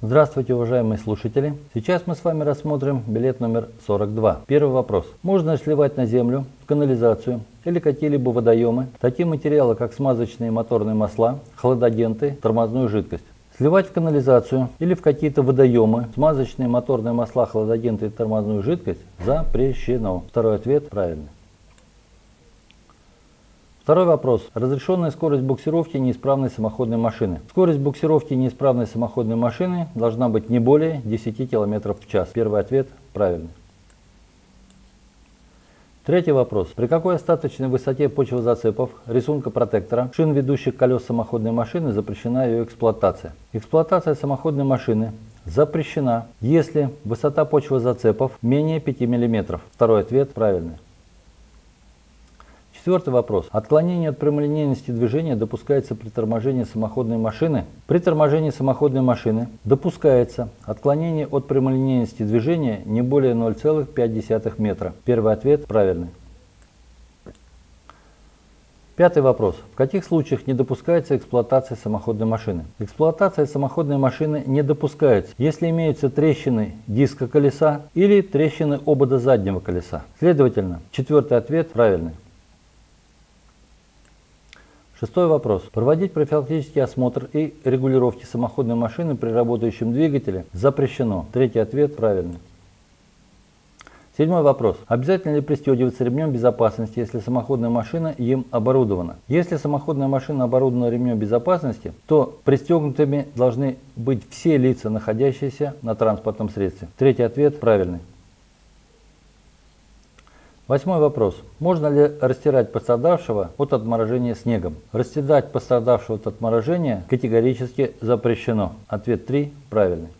Здравствуйте, уважаемые слушатели! Сейчас мы с вами рассмотрим билет номер 42. Первый вопрос. Можно ли сливать на землю, в канализацию или какие-либо водоемы такие материалы, как смазочные моторные масла, хладагенты, тормозную жидкость? Сливать в канализацию или в какие-то водоемы смазочные моторные масла, хладагенты и тормозную жидкость запрещено. Второй ответ правильный. Второй вопрос. Разрешенная скорость буксировки неисправной самоходной машины. Скорость буксировки неисправной самоходной машины должна быть не более 10 км в час. Первый ответ правильный. Третий вопрос. При какой остаточной высоте почвозацепов, рисунка протектора, шин ведущих колес самоходной машины запрещена ее эксплуатация? Эксплуатация самоходной машины запрещена, если высота почвозацепов менее 5 мм. Второй ответ правильный. Четвертый вопрос. Отклонение от прямолинейности движения допускается при торможении самоходной машины. При торможении самоходной машины допускается отклонение от прямолинейности движения не более 0,5 метра. Первый ответ правильный. Пятый вопрос. В каких случаях не допускается эксплуатация самоходной машины? Эксплуатация самоходной машины не допускается, если имеются трещины диска колеса или трещины обода заднего колеса. Следовательно, четвертый ответ правильный. Шестой вопрос. Проводить профилактический осмотр и регулировки самоходной машины при работающем двигателе запрещено. Третий ответ правильный. Седьмой вопрос. Обязательно ли пристегиваться ремнем безопасности, если самоходная машина им оборудована? Если самоходная машина оборудована ремнем безопасности, то пристегнутыми должны быть все лица, находящиеся на транспортном средстве. Третий ответ правильный. Восьмой вопрос. Можно ли растирать пострадавшего от отморожения снегом? Растирать пострадавшего от отморожения категорически запрещено. Ответ 3 правильный.